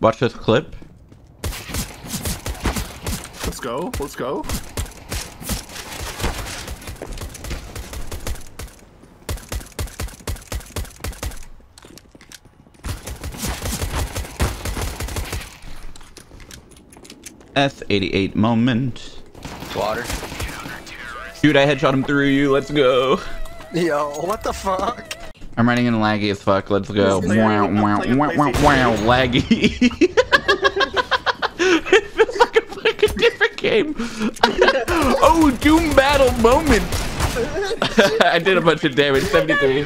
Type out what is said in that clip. Watch this clip. Let's go. Let's go. S88 moment. Water. Dude, I headshot him through you. Let's go. Yo, what the fuck? I'm running in laggy as fuck. Let's go. Wow, wow, wow, wow, laggy. It feels like I'm playing a different game. Oh, Doom Battle moment. I did a bunch of damage. 73.